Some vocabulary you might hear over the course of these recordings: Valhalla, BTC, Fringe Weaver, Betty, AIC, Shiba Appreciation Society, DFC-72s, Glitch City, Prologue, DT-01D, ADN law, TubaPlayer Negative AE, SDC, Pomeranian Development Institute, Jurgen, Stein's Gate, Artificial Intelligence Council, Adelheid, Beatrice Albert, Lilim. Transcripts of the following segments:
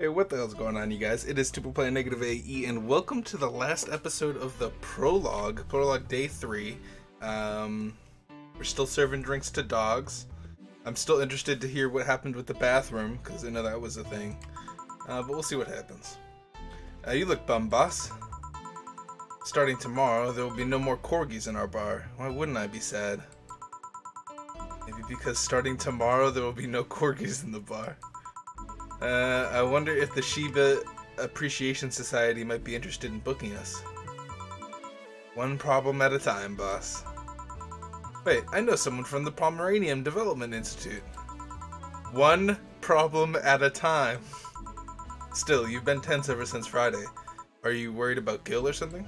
Hey, what the hell's going on, you guys? It is TubaPlayer Negative AE, and welcome to the last episode of the Prologue, Day 3. We're still serving drinks to dogs. I'm still interested to hear what happened with the bathroom, because I know that was a thing. But we'll see what happens. You look bum, boss. Starting tomorrow, there will be no more corgis in our bar. Why wouldn't I be sad? Maybe because starting tomorrow, there will be no corgis in the bar. I wonder if the Shiba Appreciation Society might be interested in booking us. One problem at a time, boss. Wait, I know someone from the Pomeranian Development Institute. One problem at a time. Still, you've been tense ever since Friday. Are you worried about Gil or something?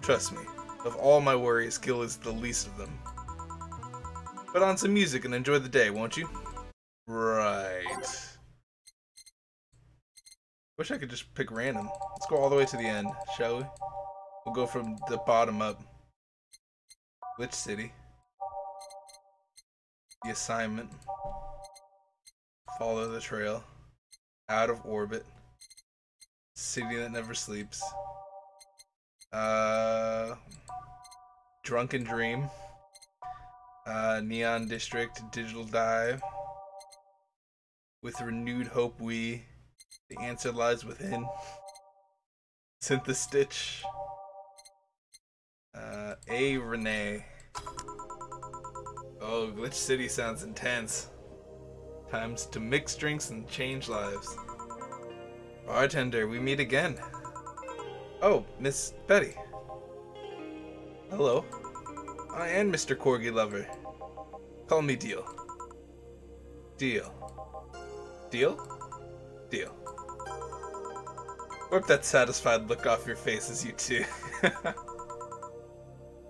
Trust me, of all my worries, Gil is the least of them. Put on some music and enjoy the day, won't you? Right. Wish I could just pick random. Let's go all the way to the end, shall we? We'll go from the bottom up. Glitch City. The assignment. Follow the trail. Out of orbit. City that never sleeps. Drunken Dream. Neon District. Digital Dive. With renewed hope we... The answer lies within. Sent the Stitch. A Renee. Oh, Glitch City sounds intense. Times to mix drinks and change lives. Bartender, we meet again. Oh, Miss Betty. Hello. I am Mr. Corgi Lover. Call me Deal. Deal. Deal? Deal. Wipe that satisfied look off your faces, you two.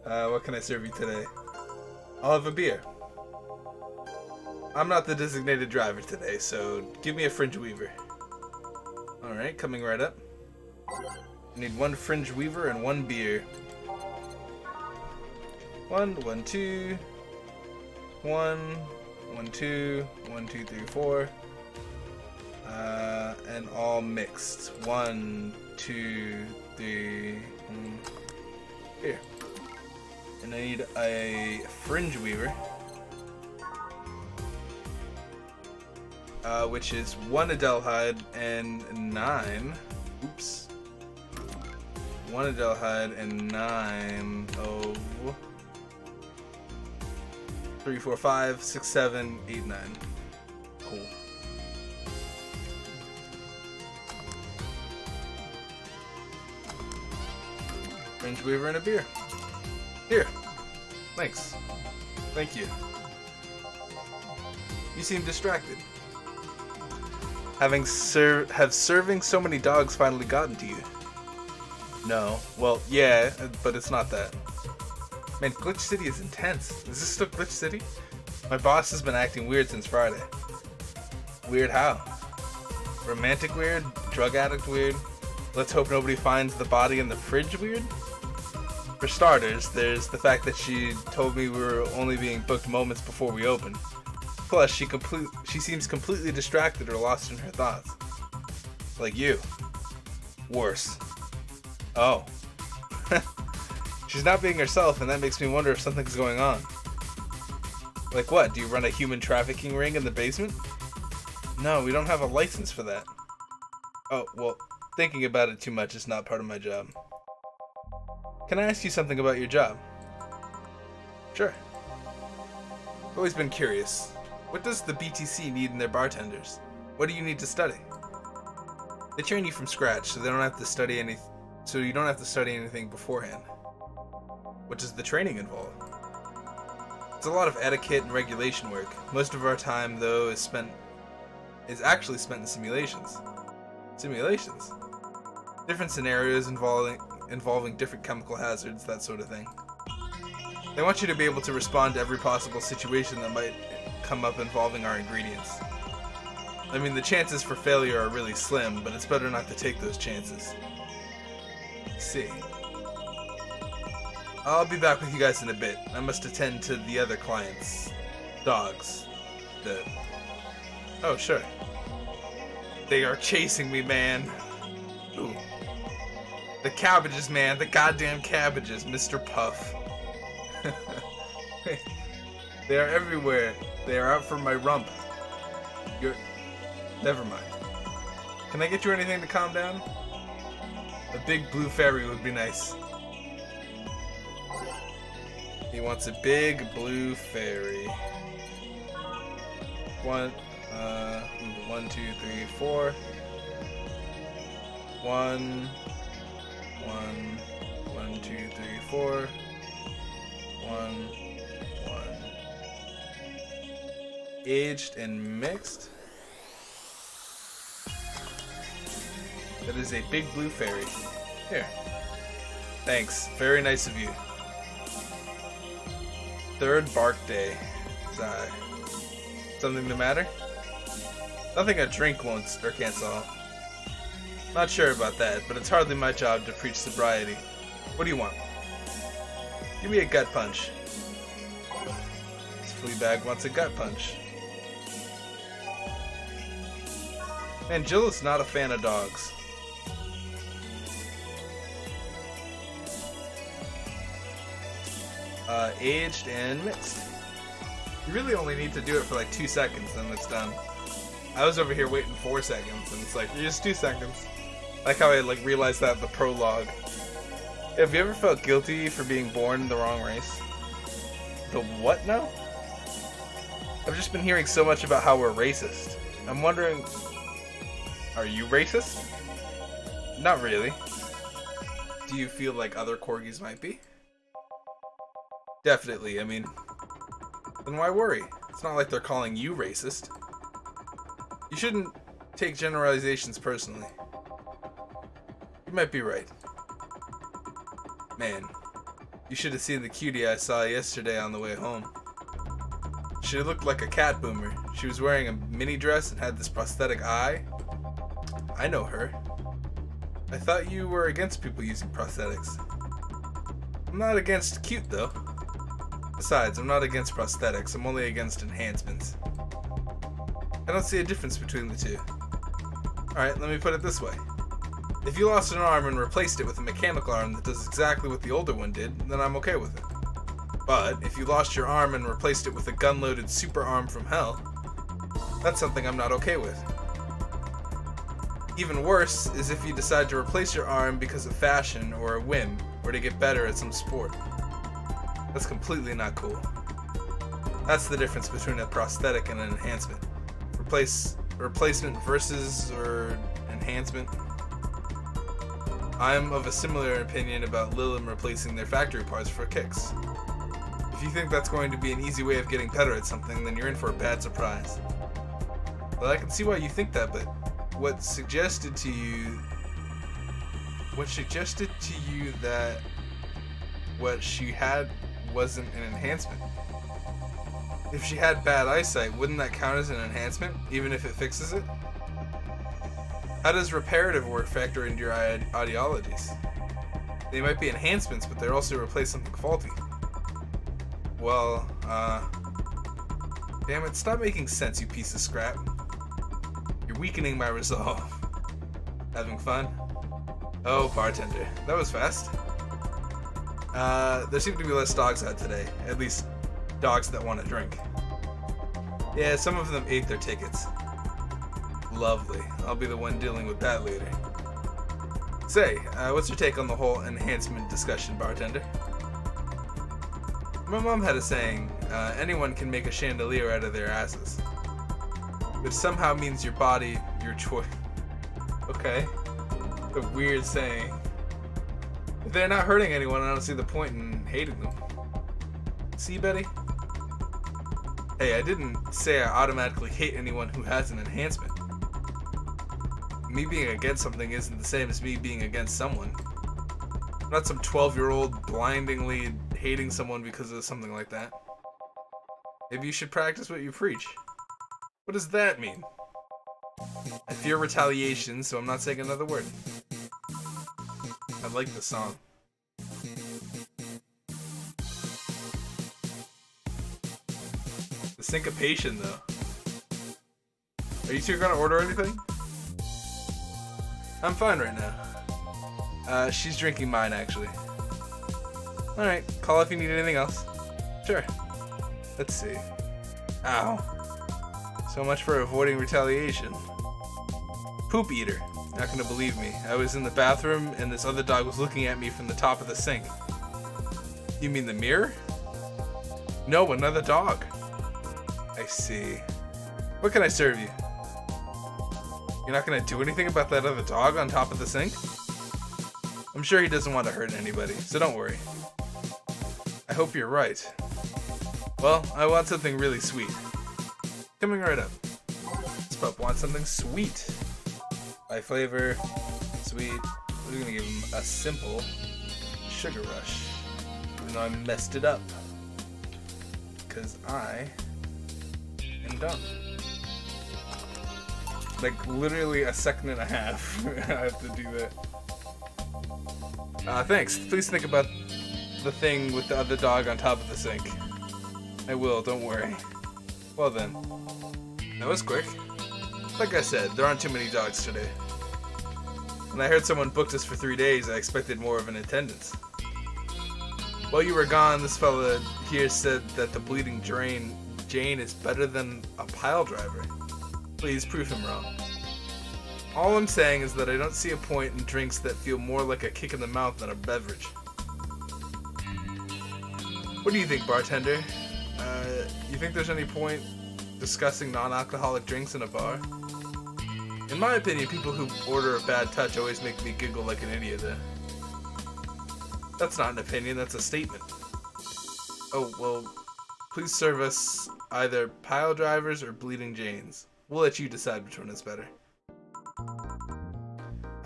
What can I serve you today? I'll have a beer. I'm not the designated driver today, so give me a Fringe Weaver. Alright, coming right up. I need one Fringe Weaver and one beer. One, two. One, two. 1, 2, 3, 4. And all mixed. 1, 2, 3, here. And I need a Fringe Weaver, which is 1 Adelheid and 9. Oops. 1 Adelheid and 9 of 3, 4, 5, 6, 7, 8, 9. Cool. Fringe Weaver and a beer. Here. Thanks. Thank you. You seem distracted. Have serving so many dogs finally gotten to you? No. Well, yeah, but it's not that. Man, Glitch City is intense. Is this still Glitch City? My boss has been acting weird since Friday. Weird how? Romantic weird? Drug addict weird? Let's hope nobody finds the body in the fridge weird? For starters, there's the fact that she told me we were only being booked moments before we opened. Plus, she seems completely distracted or lost in her thoughts. Like you. Worse. Oh. She's not being herself, and that makes me wonder if something's going on. Like what? Do you run a human trafficking ring in the basement? No, we don't have a license for that. Oh, well, thinking about it too much is not part of my job. Can I ask you something about your job? Sure. I've always been curious. What does the BTC need in their bartenders? What do you need to study? They train you from scratch, so you don't have to study anything beforehand. What does the training involve? It's a lot of etiquette and regulation work. Most of our time, though, is actually spent in simulations. Simulations? Different scenarios involving different chemical hazards, that sort of thing. They want you to be able to respond to every possible situation that might come up involving our ingredients. I mean, the chances for failure are really slim, but it's better not to take those chances. Let's see. I'll be back with you guys in a bit. I must attend to the other clients. Dogs. Oh, sure. They are chasing me, man. Ooh. The cabbages, man. The goddamn cabbages, Mr. Puff. They are everywhere. They are out for my rump. You're... Never mind. Can I get you anything to calm down? A big blue fairy would be nice. He wants a big blue fairy. One, two, three, four. One, two, three, four. One. Aged and mixed. That is a big blue fairy. Here. Thanks. Very nice of you. Third bark day. Sigh. Something the matter? Nothing a drink won't or can't solve. Not sure about that, but it's hardly my job to preach sobriety. What do you want? Give me a gut punch. This fleabag wants a gut punch. Man, Jill is not a fan of dogs. Aged and mixed. You really only need to do it for like 2 seconds, then it's done. I was over here waiting 4 seconds, and it's like, you're just 2 seconds. Like how I like realized that in the prologue. Have you ever felt guilty for being born in the wrong race? The what now? I've just been hearing so much about how we're racist. I'm wondering, are you racist? Not really. Do you feel like other corgis might be? Definitely, I mean, then why worry? It's not like they're calling you racist. You shouldn't take generalizations personally. You might be right. Man, you should have seen the cutie I saw yesterday on the way home. She looked like a cat boomer. She was wearing a mini dress and had this prosthetic eye. I know her. I thought you were against people using prosthetics. I'm not against cute though. Besides, I'm not against prosthetics, I'm only against enhancements. I don't see a difference between the two. Alright, let me put it this way. If you lost an arm and replaced it with a mechanical arm that does exactly what the older one did, then I'm okay with it. But, if you lost your arm and replaced it with a gun-loaded super arm from hell, that's something I'm not okay with. Even worse is if you decide to replace your arm because of fashion or a whim, or to get better at some sport. That's completely not cool. That's the difference between a prosthetic and an enhancement. Replacement versus or enhancement. I'm of a similar opinion about Lilim replacing their factory parts for kicks. If you think that's going to be an easy way of getting better at something, then you're in for a bad surprise. Well, I can see why you think that, but what suggested to you that what she had wasn't an enhancement. If she had bad eyesight, wouldn't that count as an enhancement, even if it fixes it? How does reparative work factor into your ideologies? They might be enhancements, but they're also replace something faulty. Well, damn it, stop making sense, you piece of scrap. You're weakening my resolve. Having fun? Oh, bartender. That was fast. There seem to be less dogs out today. At least, dogs that want to drink. Yeah, some of them ate their tickets. Lovely. I'll be the one dealing with that later. Say, what's your take on the whole enhancement discussion, bartender? My mom had a saying, anyone can make a chandelier out of their asses. Which somehow means your body, your choice. Okay. A weird saying. If they're not hurting anyone, I don't see the point in hating them. See, Betty? Hey, I didn't say I automatically hate anyone who has an enhancement. Me being against something isn't the same as me being against someone. I'm not some 12-year-old blindingly hating someone because of something like that. Maybe you should practice what you preach. What does that mean? I fear retaliation, so I'm not saying another word. I like the song. The syncopation, though. Are you two gonna order anything? I'm fine right now. She's drinking mine, actually. Alright, call if you need anything else. Sure. Let's see. Ow. So much for avoiding retaliation. Poop eater. Not gonna believe me. I was in the bathroom and this other dog was looking at me from the top of the sink. You mean the mirror? No, another dog. I see. What can I serve you? You're not gonna do anything about that other dog on top of the sink? I'm sure he doesn't want to hurt anybody, so don't worry. I hope you're right. Well, I want something really sweet. Coming right up. This pup wants something sweet. By flavor, sweet. We're gonna give him a simple sugar rush. Even though I messed it up. Because I am dumb. Like, literally a second and a half. I have to do that. Thanks. Please think about the thing with the other dog on top of the sink. I will, don't worry. Well then. That was quick. Like I said, there aren't too many dogs today. When I heard someone booked us for 3 days, I expected more of an attendance. While you were gone, this fella here said that the bleeding Jane is better than a pile driver. Please prove him wrong. All I'm saying is that I don't see a point in drinks that feel more like a kick in the mouth than a beverage. What do you think, bartender? You think there's any point discussing non-alcoholic drinks in a bar? In my opinion, people who order a bad touch always make me giggle like an idiot. That's not an opinion, that's a statement. Oh, well, please serve us either pile drivers or bleeding Janes. We'll let you decide which one is better.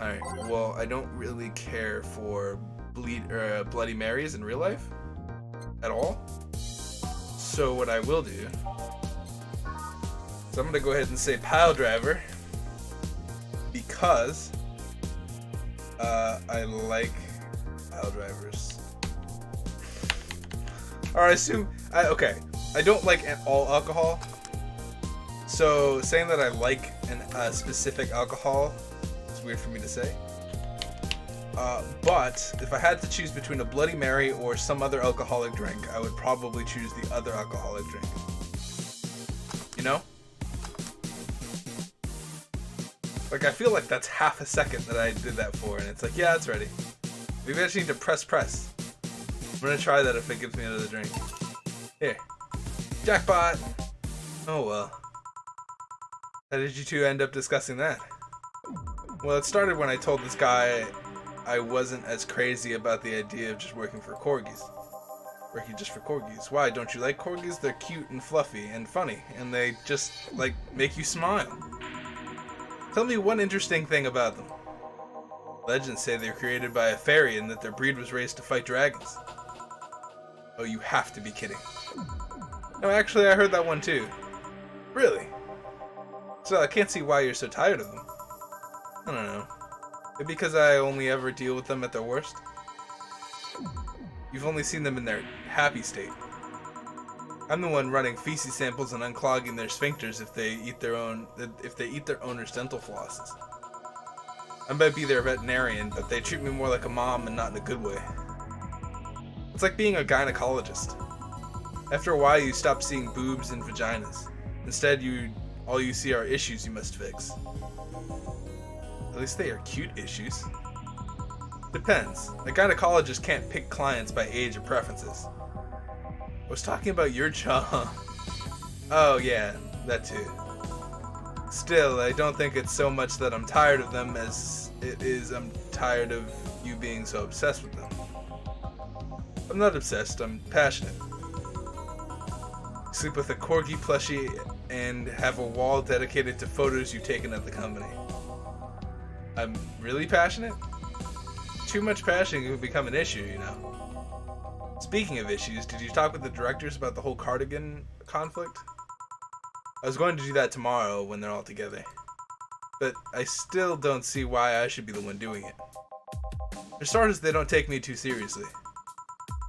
Alright, well, I don't really care for Bloody Marys in real life, at all. So what I will do, so I'm gonna go ahead and say pile driver, because I like pile drivers. Or I assume, okay, I don't like all alcohol, so saying that I like a specific alcohol, weird for me to say, but if I had to choose between a Bloody Mary or some other alcoholic drink, I would probably choose the other alcoholic drink. You know? Like, I feel like that's half a second that I did that for, and it's like, yeah, it's ready. Maybe I just need to press. I'm gonna try that if it gives me another drink. Here. Jackpot! Oh well. How did you two end up discussing that? Well, it started when I told this guy I wasn't as crazy about the idea of just working for corgis. Working just for corgis. Why, don't you like corgis? They're cute and fluffy and funny, and they just, like, make you smile. Tell me one interesting thing about them. Legends say they're created by a fairy and that their breed was raised to fight dragons. Oh, you have to be kidding. No, actually, I heard that one too. Really? So I can't see why you're so tired of them. I don't know. Maybe because I only ever deal with them at their worst? You've only seen them in their happy state. I'm the one running feces samples and unclogging their sphincters if they eat their owner's dental flosses. I might be their veterinarian, but they treat me more like a mom and not in a good way. It's like being a gynecologist. After a while you stop seeing boobs and vaginas. Instead all you see are issues you must fix. At least they are cute issues. Depends. A gynecologist can't pick clients by age or preferences. I was talking about your job. Oh yeah, that too. Still, I don't think it's so much that I'm tired of them as it is I'm tired of you being so obsessed with them. I'm not obsessed, I'm passionate. Sleep with a corgi plushie and have a wall dedicated to photos you've taken at the company. I'm really passionate? Too much passion could become an issue, you know. Speaking of issues, did you talk with the directors about the whole cardigan conflict? I was going to do that tomorrow when they're all together. But I still don't see why I should be the one doing it. For starters, they don't take me too seriously.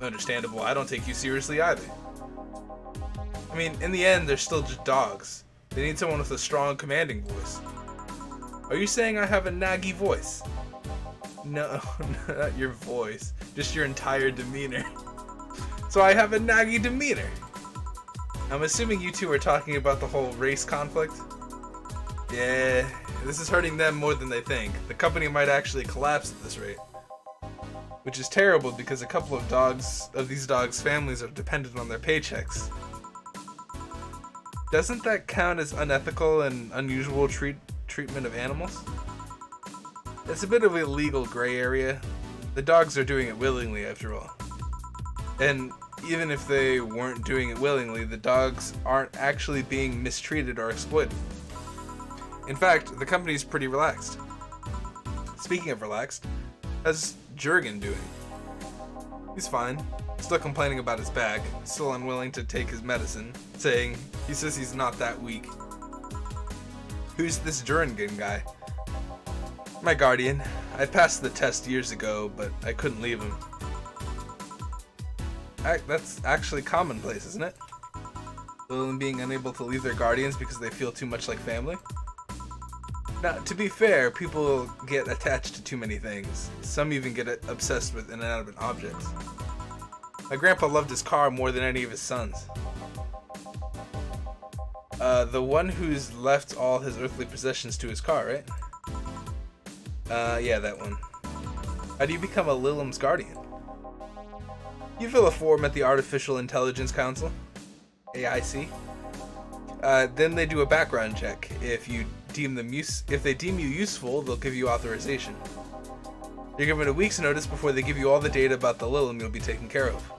Understandable, I don't take you seriously either. I mean, in the end, they're still just dogs. They need someone with a strong commanding voice. Are you saying I have a naggy voice? No, not your voice, just your entire demeanor. So I have a naggy demeanor. I'm assuming you two are talking about the whole race conflict? Yeah, this is hurting them more than they think. The company might actually collapse at this rate. Which is terrible because a couple of these dogs' families are dependent on their paychecks. Doesn't that count as unethical and unusual treatment of animals? It's a bit of a legal gray area. The dogs are doing it willingly after all. And even if they weren't doing it willingly, the dogs aren't actually being mistreated or exploited. In fact, the company's pretty relaxed. Speaking of relaxed, how's Jurgen doing? He's fine. Still complaining about his back, still unwilling to take his medicine, he says he's not that weak. Who's this Jurgen guy? My guardian. I passed the test years ago, but I couldn't leave him. That's actually commonplace, isn't it? Lilim being unable to leave their guardians because they feel too much like family? Now, to be fair, people get attached to too many things. Some even get obsessed with inanimate objects. My grandpa loved his car more than any of his sons. The one who's left all his earthly possessions to his car, right? Yeah, that one. How do you become a Lilim's guardian? You fill a form at the Artificial Intelligence Council, AIC. Then they do a background check. If they deem you useful, they'll give you authorization. You're given a week's notice before they give you all the data about the Lilim you'll be taken care of.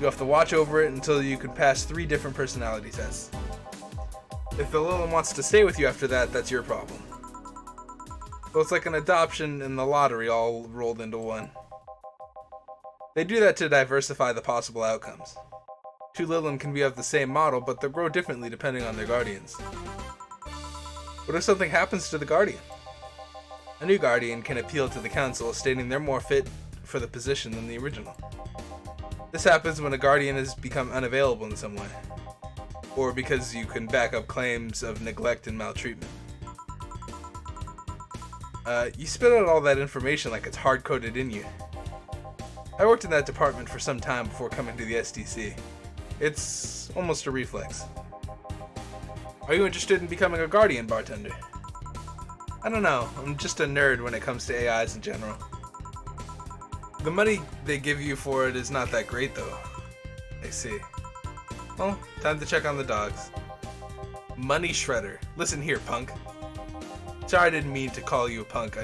You have to watch over it until you can pass 3 different personality tests. If the Lilim wants to stay with you after that, that's your problem. So it's like an adoption and the lottery all rolled into one. They do that to diversify the possible outcomes. 2 Lilim can be of the same model, but they'll grow differently depending on their guardians. What if something happens to the guardian? A new guardian can appeal to the council, stating they're more fit for the position than the original. This happens when a guardian has become unavailable in some way, or because you can back up claims of neglect and maltreatment. You spit out all that information like it's hard-coded in you. I worked in that department for some time before coming to the SDC. It's almost a reflex. Are you interested in becoming a guardian, bartender? I don't know, I'm just a nerd when it comes to AIs in general. The money they give you for it is not that great though. I see. Well, time to check on the dogs. Money shredder. Listen here, punk. Sorry I didn't mean to call you a punk,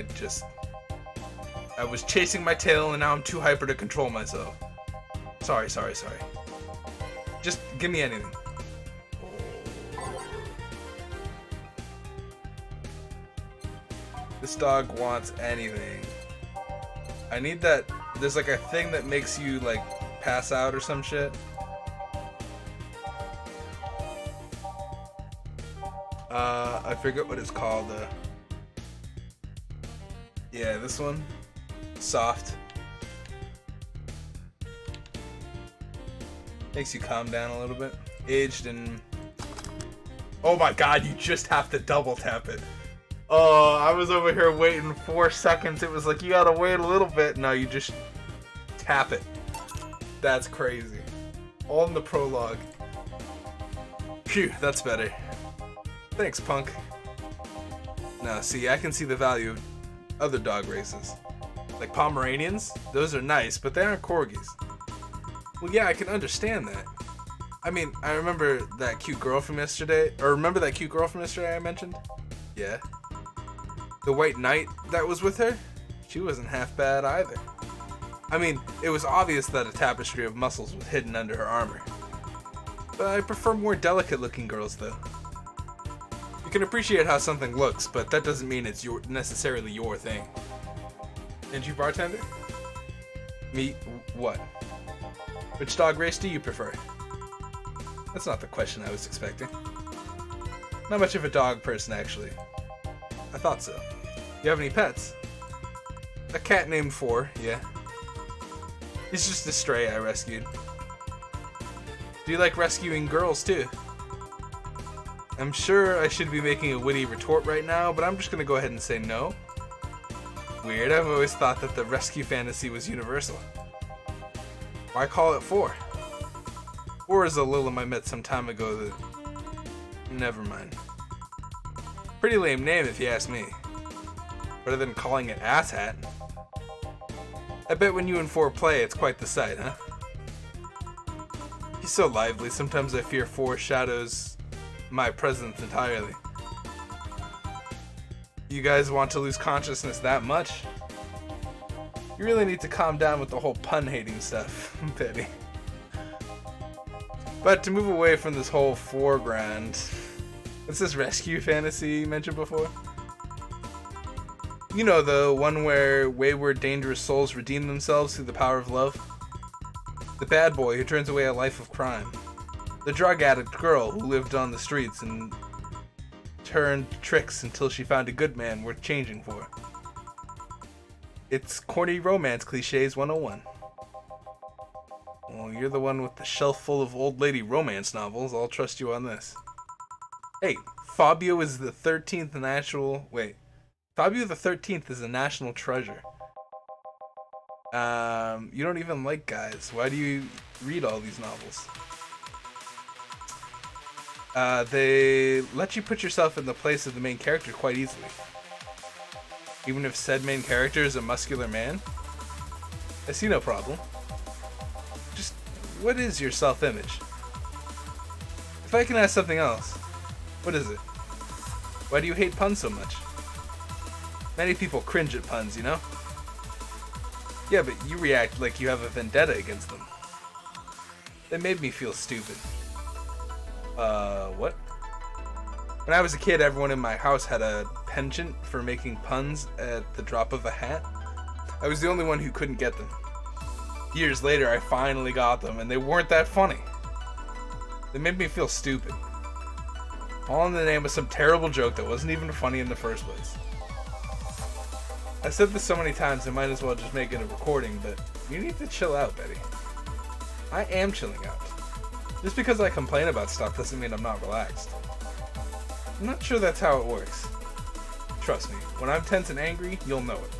I was chasing my tail and now I'm too hyper to control myself. Sorry. Just give me anything. This dog wants anything. I need that. There's like a thing that makes you like pass out or some shit. I forget what it's called. Yeah, this one. Soft. Makes you calm down a little bit. Aged and... Oh my god, you just have to double tap it. Oh, I was over here waiting 4 seconds. It was like, you gotta wait a little bit. No, you just tap it. That's crazy. All in the prologue. Phew, that's better. Thanks, punk. Now, see, I can see the value of other dog races. Like Pomeranians, those are nice, but they aren't Corgis. Well, yeah, I can understand that. I mean, I remember that cute girl from yesterday, I mentioned? Yeah. The white knight that was with her? She wasn't half bad either. I mean, it was obvious that a tapestry of muscles was hidden under her armor. But I prefer more delicate-looking girls, though. You can appreciate how something looks, but that doesn't mean it's necessarily your thing. And you, bartender? Me, what? Which dog race do you prefer? That's not the question I was expecting. Not much of a dog person, actually. I thought so. You have any pets? A cat named 4, yeah. He's just a stray I rescued. Do you like rescuing girls, too? I'm sure I should be making a witty retort right now, but I'm just going to go ahead and say no. Weird, I've always thought that the rescue fantasy was universal. Why call it 4? 4 is a Lilim I met some time ago that... Never mind. Pretty lame name if you ask me. Better than calling it Asshat. I bet when you and 4 play, it's quite the sight, huh? He's so lively, sometimes I fear 4 shadows my presence entirely. You guys want to lose consciousness that much? You really need to calm down with the whole pun-hating stuff, Petty. But to move away from this whole foreground, what's this rescue fantasy you mentioned before? You know, the one where wayward, dangerous souls redeem themselves through the power of love. The bad boy who turns away a life of crime. The drug addict girl who lived on the streets and turned tricks until she found a good man worth changing for. It's corny romance cliches 101. Well, you're the one with the shelf full of old lady romance novels. I'll trust you on this. Hey, Fabio is the 13th natural... Wait. Fabio the 13th is a national treasure. You don't even like guys. Why do you read all these novels? They let you put yourself in the place of the main character quite easily. Even if said main character is a muscular man? I see no problem. Just, what is your self-image? If I can ask something else, what is it? Why do you hate puns so much? Many people cringe at puns, you know? Yeah, but you react like you have a vendetta against them. They made me feel stupid. What? When I was a kid, everyone in my house had a penchant for making puns at the drop of a hat. I was the only one who couldn't get them. Years later, I finally got them, and they weren't that funny. They made me feel stupid. All in the name of some terrible joke that wasn't even funny in the first place. I've said this so many times, I might as well just make it a recording, but you need to chill out, Betty. I am chilling out. Just because I complain about stuff doesn't mean I'm not relaxed. I'm not sure that's how it works. Trust me, when I'm tense and angry, you'll know it.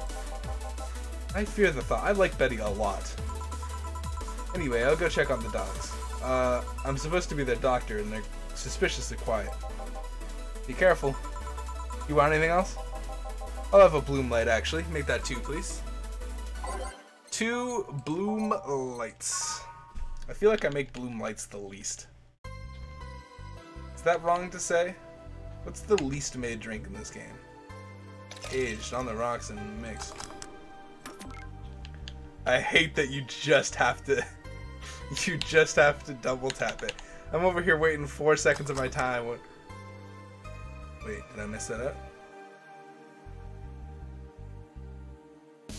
I fear the thought. I like Betty a lot. Anyway, I'll go check on the dogs. I'm supposed to be their doctor, and they're suspiciously quiet. Be careful. You want anything else? I'll have a bloom light, actually. Make that 2, please. 2 bloom lights. I feel like I make bloom lights the least. Is that wrong to say? What's the least made drink in this game? Aged, on the rocks, and mixed. I hate that you just have to... you just have to double tap it. I'm over here waiting 4 seconds of my time. Wait, did I mess that up?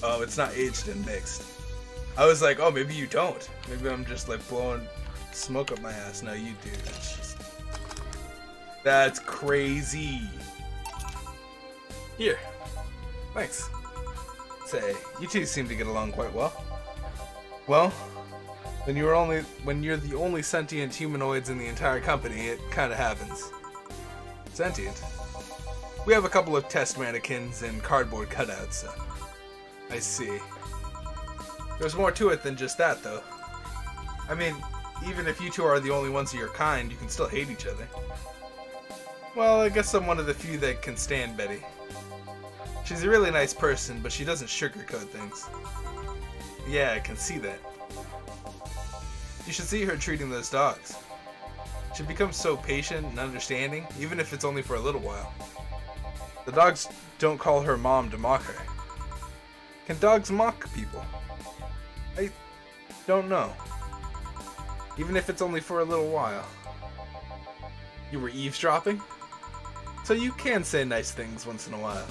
Oh, it's not aged and mixed. I was like, oh, maybe you don't. Maybe I'm just like blowing smoke up my ass. No, you do. That's just... that's crazy. Here. Thanks. Say, you two seem to get along quite well. Well, when you're the only sentient humanoids in the entire company, it kind of happens. Sentient. We have a couple of test mannequins and cardboard cutouts, so. I see. There's more to it than just that, though. I mean, even if you two are the only ones of your kind, you can still hate each other. Well, I guess I'm one of the few that can stand Betty. She's a really nice person, but she doesn't sugarcoat things. Yeah, I can see that. You should see her treating those dogs. She becomes so patient and understanding, even if it's only for a little while. The dogs don't call her mom to mock her. Can dogs mock people? I don't know. Even if it's only for a little while. You were eavesdropping? So you can say nice things once in a while.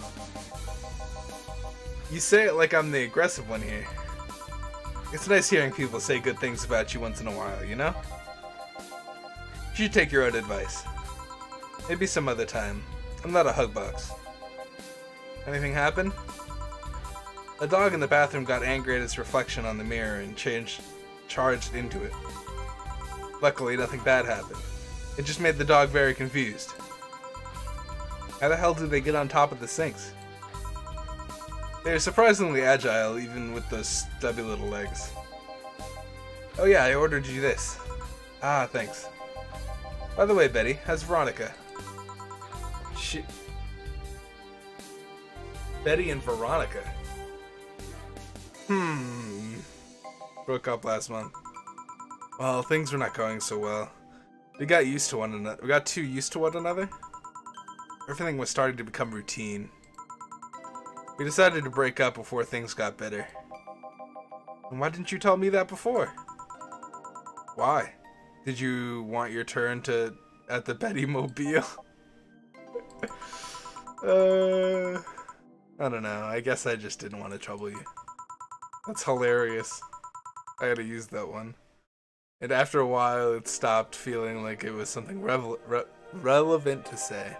You say it like I'm the aggressive one here. It's nice hearing people say good things about you once in a while, you know? You should take your own advice. Maybe some other time. I'm not a hug box. Anything happen? A dog in the bathroom got angry at its reflection on the mirror and charged into it. Luckily, nothing bad happened. It just made the dog very confused. How the hell did they get on top of the sinks? They're surprisingly agile, even with those stubby little legs. Oh yeah, I ordered you this. Ah, thanks. By the way, Betty, how's Veronica? She... Betty and Veronica. Broke up last month. Well, things were not going so well. We got too used to one another. Everything was starting to become routine. We decided to break up before things got better. And why didn't you tell me that before? Why? Did you want your turn at the Betty Mobile? I don't know. I guess I just didn't want to trouble you. That's hilarious. I gotta use that one. And after a while, it stopped feeling like it was something relevant to say.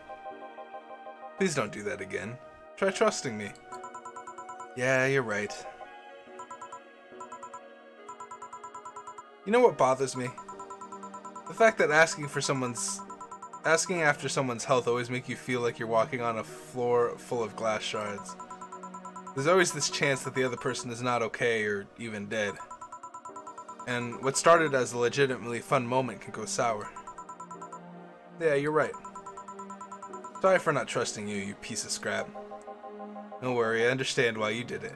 Please don't do that again. Try trusting me. Yeah, you're right. You know what bothers me? The fact that asking after someone's health always makes you feel like you're walking on a floor full of glass shards. There's always this chance that the other person is not okay or even dead. And what started as a legitimately fun moment can go sour. Yeah, you're right. Sorry for not trusting you, you piece of scrap. Don't worry, I understand why you did it.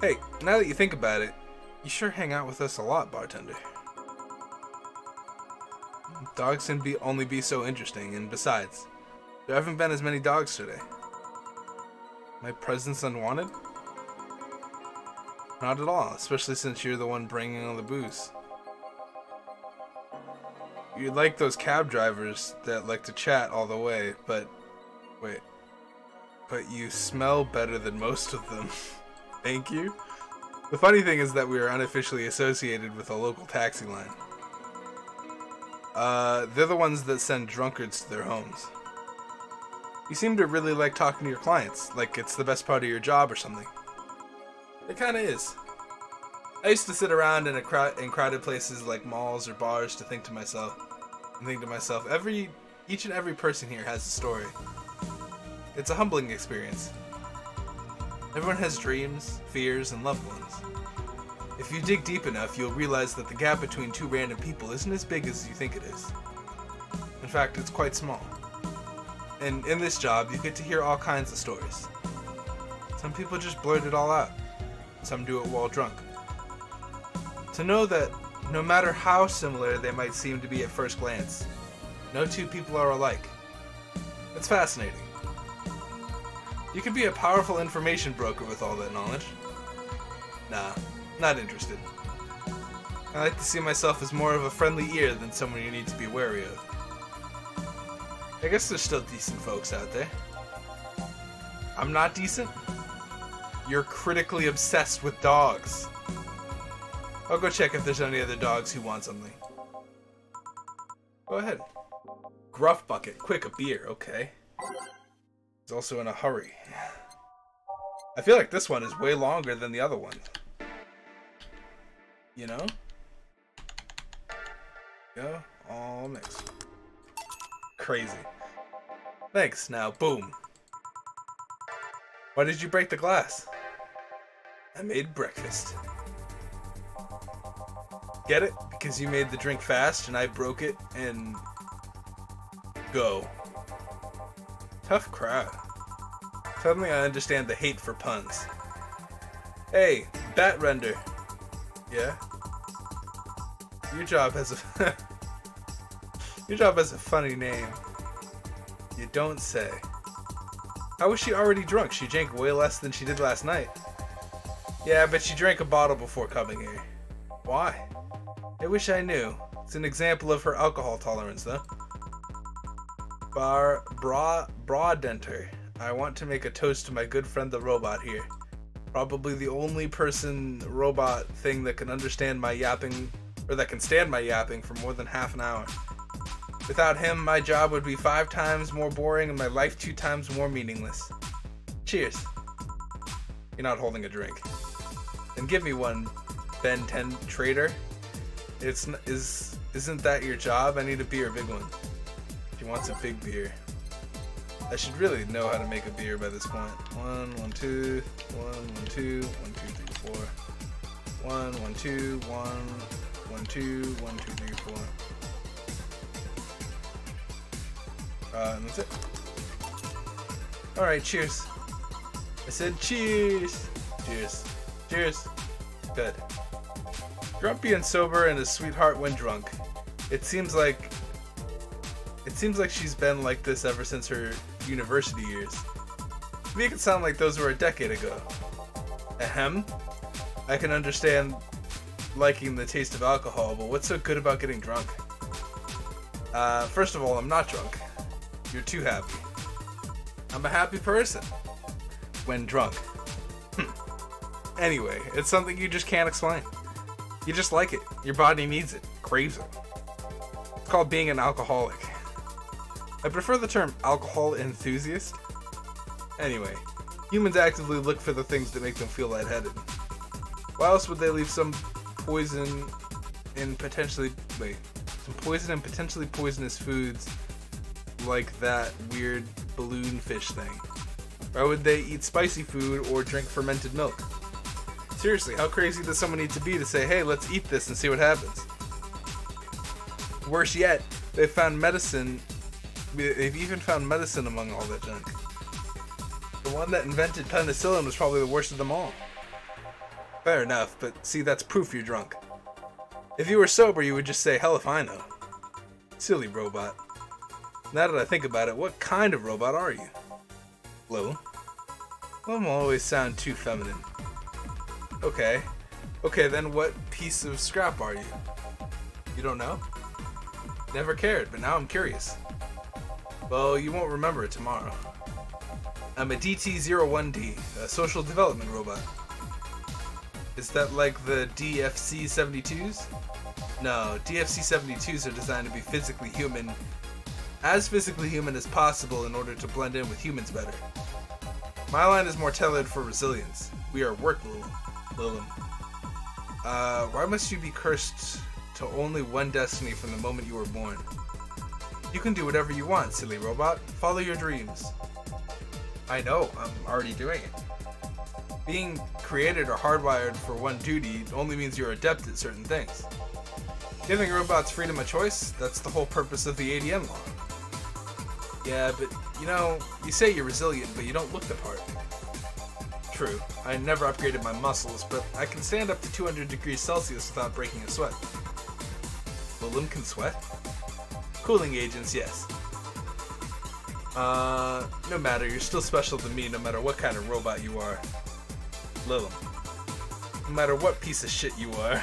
Hey, now that you think about it, you sure hang out with us a lot, bartender. Dogs can only be so interesting, and besides, there haven't been as many dogs today. My presence unwanted? Not at all, especially since you're the one bringing all the booze. You're like those cab drivers that like to chat all the way, but... Wait. But you smell better than most of them. Thank you? The funny thing is that we are unofficially associated with a local taxi line. They're the ones that send drunkards to their homes. You seem to really like talking to your clients, like it's the best part of your job or something. It kinda is. I used to sit around in crowded places like malls or bars to think to myself, each and every person here has a story. It's a humbling experience. Everyone has dreams, fears, and loved ones. If you dig deep enough, you'll realize that the gap between two random people isn't as big as you think it is. In fact, it's quite small. And in this job, you get to hear all kinds of stories. Some people just blurt it all out. Some do it while drunk. To know that, no matter how similar they might seem to be at first glance, no two people are alike. It's fascinating. You could be a powerful information broker with all that knowledge. Nah, not interested. I like to see myself as more of a friendly ear than someone you need to be wary of. I guess there's still decent folks out there. I'm not decent? You're critically obsessed with dogs. I'll go check if there's any other dogs who want something. Go ahead. Gruff bucket, quick, a beer, okay. He's also in a hurry. I feel like this one is way longer than the other one. You know? Go, all mixed. Crazy. Thanks, now boom. Why did you break the glass? I made breakfast. Get it? Because you made the drink fast and I broke it and... Go. Tough crowd. Suddenly I understand the hate for puns. Hey, bat render. Yeah? Your job has a funny name. You don't say. How was she already drunk? She drank way less than she did last night. Yeah, but she drank a bottle before coming here. Why? I wish I knew. It's an example of her alcohol tolerance, though. Bra denter. I want to make a toast to my good friend the robot here. Probably the only person robot thing that can understand my yapping, or that can stand my yapping for more than half an hour. Without him, my job would be 5 times more boring and my life 2 times more meaningless. Cheers. You're not holding a drink. Then give me one, Ben 10 traitor. Isn't that your job? I need a big one. She wants a big beer. I should really know how to make a beer by this point. 1, 1, 2, 1, 1, 2, 1, 2, 3, 4. 1, 1, 2, 1, 1, 2, 1, 2, 3, 4. And that's it. Alright, cheers. I said cheers. Cheers. Cheers. Good. Grumpy and sober and a sweetheart when drunk. It seems like she's been like this ever since her university years. Make it sound like those were a decade ago. Ahem. I can understand liking the taste of alcohol, but what's so good about getting drunk? First of all, I'm not drunk. You're too happy. I'm a happy person. When drunk. Anyway, it's something you just can't explain. You just like it. Your body needs it. Craves it. It's called being an alcoholic. I prefer the term alcohol enthusiast. Anyway, humans actively look for the things that make them feel lightheaded. Why else would they leave some poison and potentially poisonous foods like that weird balloon fish thing? Why would they eat spicy food or drink fermented milk? Seriously, how crazy does someone need to be to say, hey, let's eat this and see what happens? Worse yet, they've even found medicine among all that junk. The one that invented penicillin was probably the worst of them all. Fair enough, but see, that's proof you're drunk. If you were sober, you would just say, hell if I know. Silly robot. Now that I think about it, what kind of robot are you? Hello? Women always sound too feminine. Okay. Okay, then what piece of scrap are you? You don't know? Never cared, but now I'm curious. Well, you won't remember it tomorrow. I'm a DT-01D, a social development robot. Is that like the DFC-72s? No, DFC-72s are designed to be as physically human as possible in order to blend in with humans better. My line is more tailored for resilience. We are work, Lilim. Why must you be cursed to only one destiny from the moment you were born? You can do whatever you want, silly robot. Follow your dreams. I know, I'm already doing it. Being created or hardwired for one duty only means you're adept at certain things. Giving robots freedom of choice, that's the whole purpose of the ADN law. Yeah, but, you know, you say you're resilient, but you don't look the part. True, I never upgraded my muscles, but I can stand up to 200 degrees Celsius without breaking a sweat. Lilim can sweat? Cooling agents, yes. No matter, you're still special to me no matter what kind of robot you are. Lilim. No matter what piece of shit you are.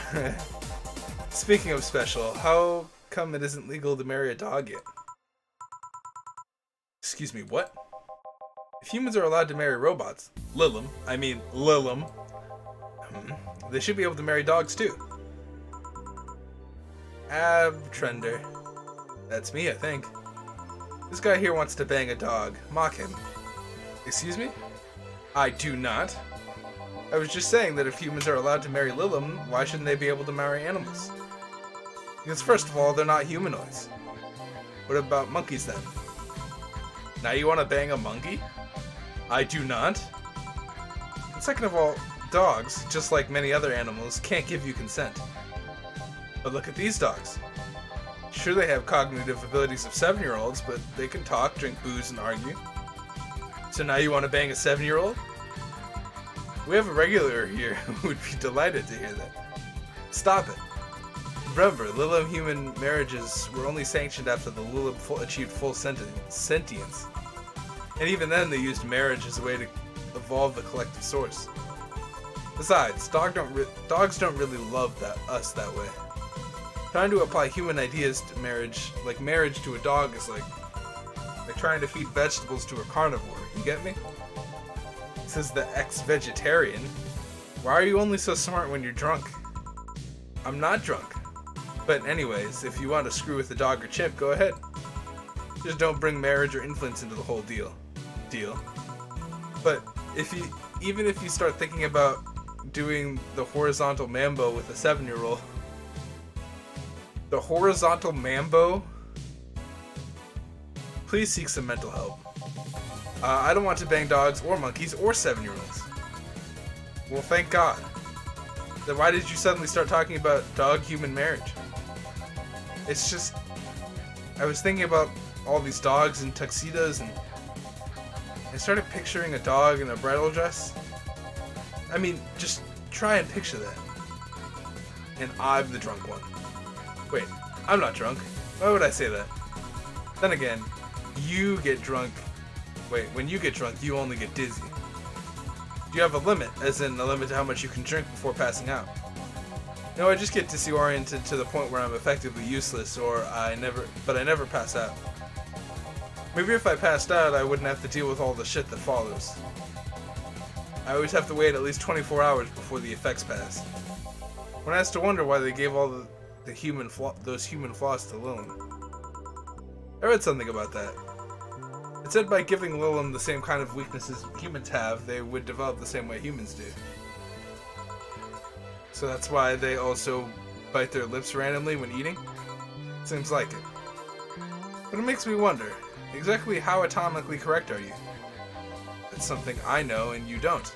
Speaking of special, how come it isn't legal to marry a dog yet? Excuse me, what? If humans are allowed to marry robots, I mean Lilim, they should be able to marry dogs too. Abtrender. That's me, I think. This guy here wants to bang a dog. Mock him. Excuse me? I do not. I was just saying that if humans are allowed to marry Lilim, why shouldn't they be able to marry animals? Because first of all, they're not humanoids. What about monkeys then? Now you want to bang a monkey? I do not. And second of all, dogs, just like many other animals, can't give you consent. But look at these dogs. Sure, they have cognitive abilities of 7-year-olds, but they can talk, drink booze, and argue. So now you want to bang a 7-year-old? We have a regular here who would be delighted to hear that. Stop it. Remember, Lilim human marriages were only sanctioned after the Lilim achieved full sentience. And even then, they used marriage as a way to evolve the collective source. Besides, dogs don't really love us that way. Trying to apply human ideas to marriage, like marriage to a dog, is like trying to feed vegetables to a carnivore. You get me? Says the ex-vegetarian. Why are you only so smart when you're drunk? I'm not drunk. But anyways, if you want to screw with the dog or chimp, go ahead. Just don't bring marriage or influence into the whole deal. But even if you start thinking about doing the horizontal mambo with a 7-year-old. The horizontal mambo? Please seek some mental help. I don't want to bang dogs or monkeys or 7-year-olds. Well, thank God. Then why did you suddenly start talking about dog-human marriage? It's just... I was thinking about all these dogs in tuxedos, and I started picturing a dog in a bridal dress. I mean, just try and picture that. And I'm the drunk one. Wait, I'm not drunk. Why would I say that? Then again, you get drunk. Wait, when you get drunk, you only get dizzy. You have a limit, as in a limit to how much you can drink before passing out. No, I just get disoriented to the point where I'm effectively useless, or I never pass out. Maybe if I passed out, I wouldn't have to deal with all the shit that follows. I always have to wait at least 24 hours before the effects pass. One has to wonder why they gave all those human flaws to Lilim. I read something about that. It said by giving Lilim the same kind of weaknesses humans have, they would develop the same way humans do. So that's why they also bite their lips randomly when eating? Seems like it. But it makes me wonder, exactly how atomically correct are you? That's something I know and you don't.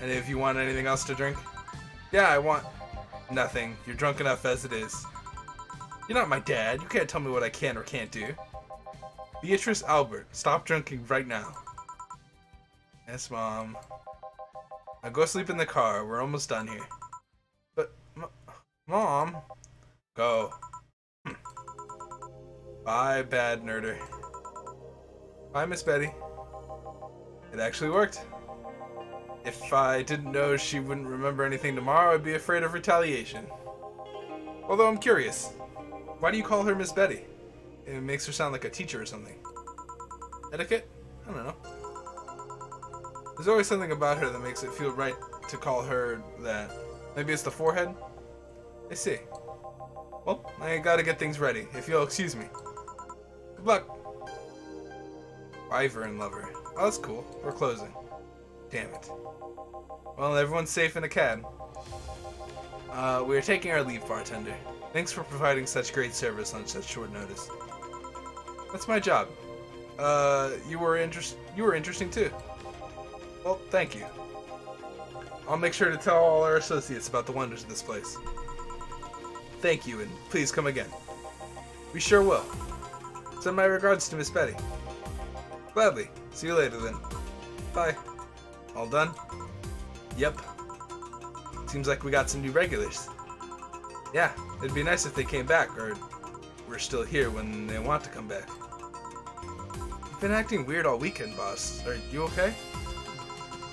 And if you want anything else to drink? Yeah, I want nothing. You're drunk enough as it is. You're not my dad. You can't tell me what I can or can't do. Beatrice Albert, stop drinking right now. Yes, Mom. Now go sleep in the car. We're almost done here. But, Mom... Go. Bye, bad nerder. Bye, Miss Betty. It actually worked. If I didn't know she wouldn't remember anything tomorrow, I'd be afraid of retaliation. Although I'm curious. Why do you call her Miss Betty? It makes her sound like a teacher or something. Etiquette? I don't know. There's always something about her that makes it feel right to call her that. Maybe it's the forehead? I see. Well, I gotta get things ready, if you'll excuse me. Good luck. Ivor and Lover. Oh, that's cool. We're closing. Damn it. Well, everyone's safe in a cab. We are taking our leave, bartender. Thanks for providing such great service on such short notice. That's my job. You were interesting too. Well, thank you. I'll make sure to tell all our associates about the wonders of this place. Thank you, and please come again. We sure will. Send my regards to Miss Betty. Gladly. See you later then. Bye. All done? Yep. Seems like we got some new regulars. Yeah, it'd be nice if they came back, or we're still here when they want to come back. You've been acting weird all weekend, boss. Are you okay?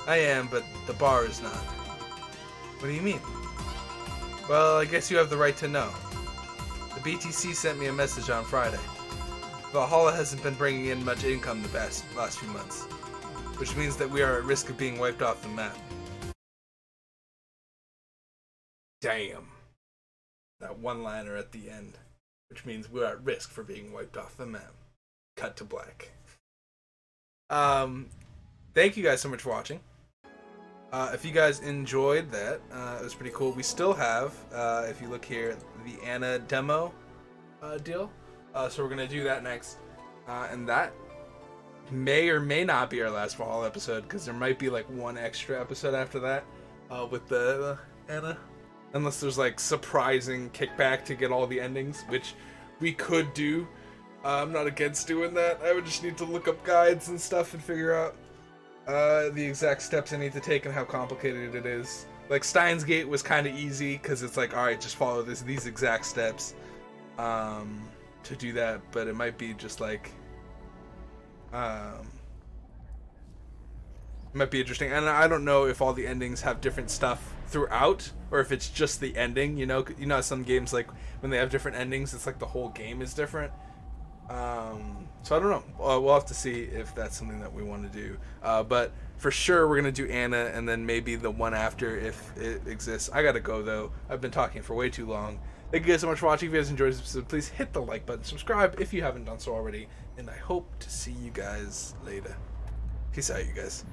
I am, but the bar is not. What do you mean? Well, I guess you have the right to know. The BTC sent me a message on Friday. Valhalla hasn't been bringing in much income the last few months, which means that we are at risk of being wiped off the map. Damn. That one-liner at the end, which means we're at risk for being wiped off the map. Cut to black. Thank you guys so much for watching. If you guys enjoyed that, it was pretty cool. We still have, if you look here, the Anna demo deal. So we're going to do that next. And that may or may not be our last Valhalla episode, because there might be like one extra episode after that with the Anna. Unless there's like surprising kickback to get all the endings, which we could do. I'm not against doing that. I would just need to look up guides and stuff and figure out the exact steps I need to take and how complicated it is. Like Stein's Gate was kind of easy because it's like, all right, just follow these exact steps to do that. But it might be just like... might be interesting, and I don't know if all the endings have different stuff throughout, or if it's just the ending. You know, some games, like when they have different endings, it's like the whole game is different. So I don't know. We'll have to see if that's something that we want to do. But for sure, we're gonna do Anna, and then maybe the one after if it exists. I gotta go though. I've been talking for way too long. Thank you guys so much for watching. If you guys enjoyed this episode, please hit the like button, subscribe if you haven't done so already, and I hope to see you guys later. Peace out, you guys.